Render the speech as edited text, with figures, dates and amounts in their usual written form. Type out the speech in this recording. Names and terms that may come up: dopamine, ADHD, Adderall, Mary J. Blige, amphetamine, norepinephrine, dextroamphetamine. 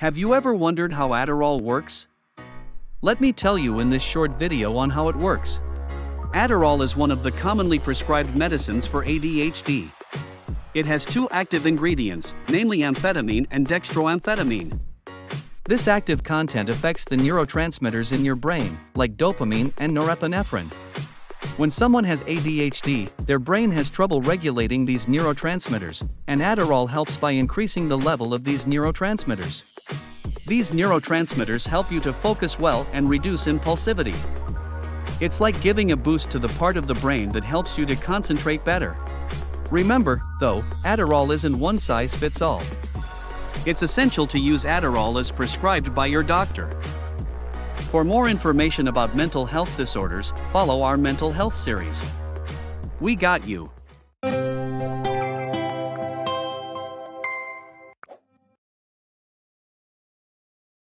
Have you ever wondered how Adderall works? Let me tell you in this short video on how it works. Adderall is one of the commonly prescribed medicines for ADHD. It has two active ingredients, namely amphetamine and dextroamphetamine. This active content affects the neurotransmitters in your brain, like dopamine and norepinephrine. When someone has ADHD, their brain has trouble regulating these neurotransmitters, and Adderall helps by increasing the level of these neurotransmitters. These neurotransmitters help you to focus well and reduce impulsivity. It's like giving a boost to the part of the brain that helps you to concentrate better. Remember, though, Adderall isn't one size fits all. It's essential to use Adderall as prescribed by your doctor. For more information about mental health disorders, follow our mental health series. We got you.